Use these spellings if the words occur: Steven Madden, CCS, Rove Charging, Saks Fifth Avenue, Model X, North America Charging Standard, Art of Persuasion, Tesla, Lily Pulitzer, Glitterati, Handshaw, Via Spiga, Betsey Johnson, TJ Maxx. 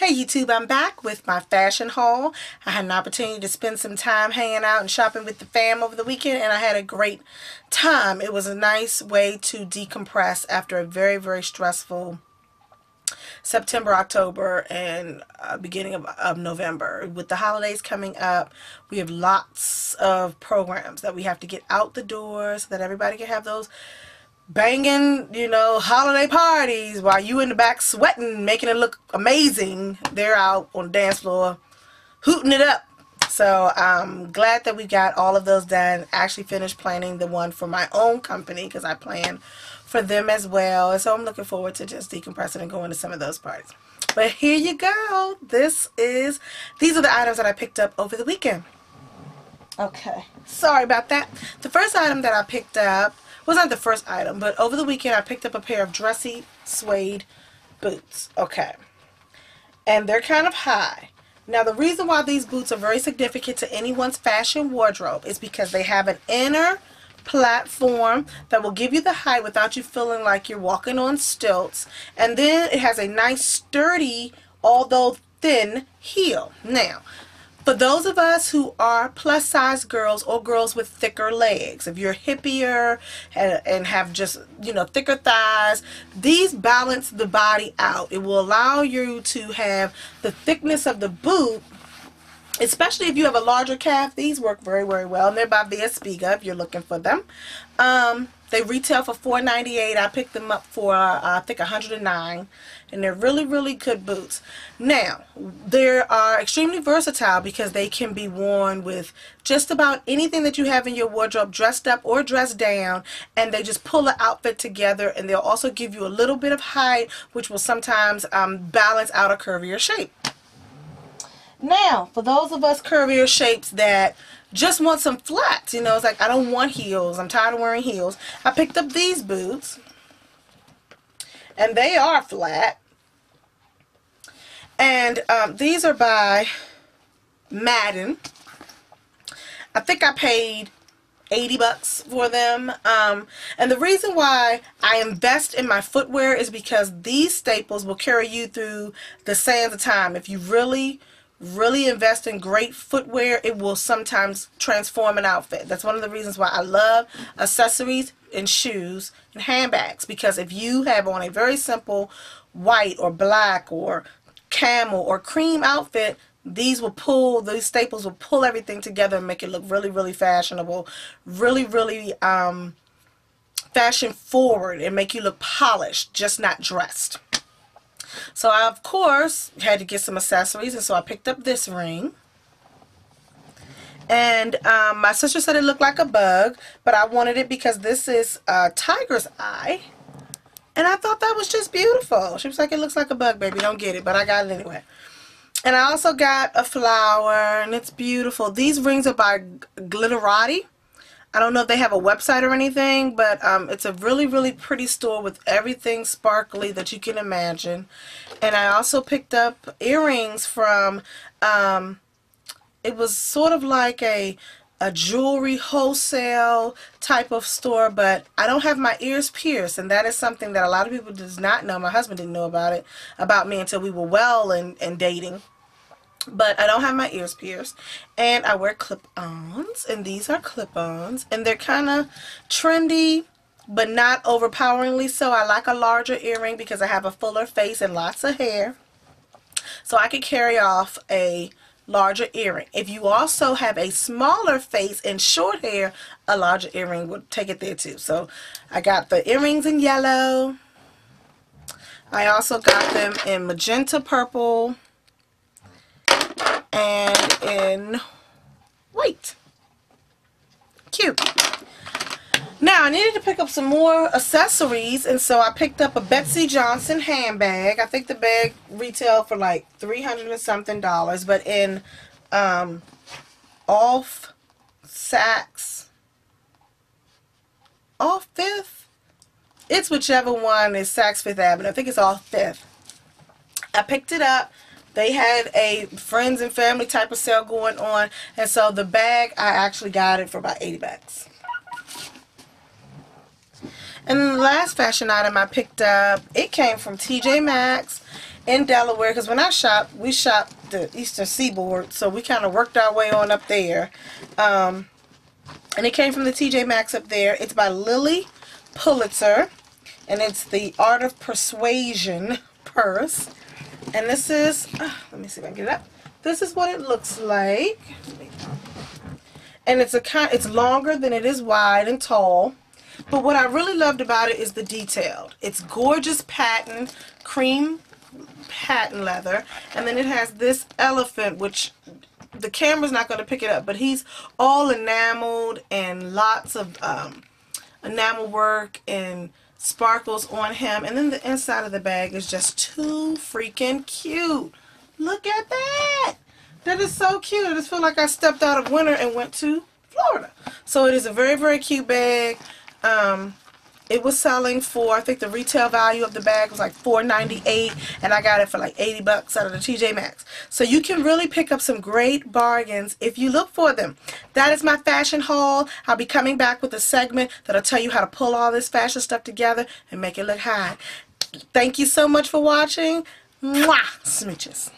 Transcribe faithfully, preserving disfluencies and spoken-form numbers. Hey YouTube, I'm back with my fashion haul. I had an opportunity to spend some time hanging out and shopping with the fam over the weekend, and I had a great time. It was a nice way to decompress after a very, very stressful September, October, and uh, beginning of, of November. With the holidays coming up, we have lots of programs that we have to get out the door so that everybody can have those banging, you know, holiday parties while you in the back sweating, making it look amazing. They're out on the dance floor hooting it up. So I'm glad that we got all of those done. Actually finished planning the one for my own company because I plan for them as well. And so I'm looking forward to just decompressing and going to some of those parties. But here you go. This is, these are the items that I picked up over the weekend. Okay. Sorry about that. The first item that I picked up was not the first item, but over the weekend I picked up a pair of dressy suede boots. Okay, and they're kind of high. Now the reason why these boots are very significant to anyone's fashion wardrobe is because they have an inner platform that will give you the height without you feeling like you're walking on stilts, and then it has a nice sturdy, although thin, heel. Now for those of us who are plus size girls or girls with thicker legs, if you're hippier and, and have just, you know, thicker thighs, these balance the body out. It will allow you to have the thickness of the boot, especially if you have a larger calf. These work very, very well, and they're by Via Spiga if you're looking for them. Um, they retail for four ninety-eight. I picked them up for uh, I think one hundred nine dollars, and they're really, really good boots. Now they are extremely versatile because they can be worn with just about anything that you have in your wardrobe, dressed up or dressed down, and they just pull an outfit together, and they'll also give you a little bit of height, which will sometimes um, balance out a curvier shape. Now for those of us curvier shapes that just want some flats, you know, it's like I don't want heels, I'm tired of wearing heels, I picked up these boots, and they are flat, and um, these are by Madden. I think I paid eighty bucks for them, um, and the reason why I invest in my footwear is because these staples will carry you through the sands of time. If you really really invest in great footwear, it will sometimes transform an outfit. That's one of the reasons why I love accessories and shoes and handbags, because if you have on a very simple white or black or camel or cream outfit, these will pull, these staples will pull everything together and make it look really, really fashionable, really, really um, fashion forward, and make you look polished, just not dressed. So I, of course, had to get some accessories, and so I picked up this ring. And um, my sister said it looked like a bug, but I wanted it because this is a tiger's eye. And I thought that was just beautiful. She was like, it looks like a bug, baby. Don't get it, but I got it anyway. And I also got a flower, and it's beautiful. These rings are by Glitterati. I don't know if they have a website or anything, but um, it's a really, really pretty store with everything sparkly that you can imagine. And I also picked up earrings from, um, it was sort of like a, a jewelry wholesale type of store, but I don't have my ears pierced, and that is something that a lot of people does not know. My husband didn't know about it, about me, until we were well and, and dating. But I don't have my ears pierced, and I wear clip-ons, and these are clip-ons, and they're kind of trendy but not overpoweringly so. I like a larger earring because I have a fuller face and lots of hair, so I could carry off a larger earring. If you also have a smaller face and short hair, a larger earring would take it there too. So I got the earrings in yellow. I also got them in magenta, purple, and in white. Cute. Now I needed to pick up some more accessories, and so I picked up a Betsey Johnson handbag. I think the bag retailed for like three hundred and something dollars, but in um, off Saks, off Fifth, it's whichever one is Saks Fifth Avenue. I think it's off Fifth. I picked it up. They had a friends and family type of sale going on, and so the bag, I actually got it for about eighty bucks. And the last fashion item I picked up, it came from T J Maxx, in Delaware, because when I shop, we shop the Eastern Seaboard, so we kind of worked our way on up there. Um, and it came from the T J Maxx up there. It's by Lily Pulitzer, and it's the Art of Persuasion purse. And this is, uh, let me see if I can get it up. This is what it looks like. And it's a kind, it's longer than it is wide and tall. But what I really loved about it is the detail. It's gorgeous patent, cream patent leather. And then it has this elephant, which the camera's not going to pick it up, but he's all enameled and lots of um, enamel work and sparkles on him. And then the inside of the bag is just too freaking cute. Look at that. That is so cute. I just feel like I stepped out of winter and went to Florida. So it is a very, very cute bag. Um, it was selling for, I think the retail value of the bag was like four ninety-eight, and I got it for like eighty bucks out of the T J Maxx. So you can really pick up some great bargains if you look for them. That is my fashion haul. I'll be coming back with a segment that'll tell you how to pull all this fashion stuff together and make it look hot. Thank you so much for watching. Mwah! Smooches.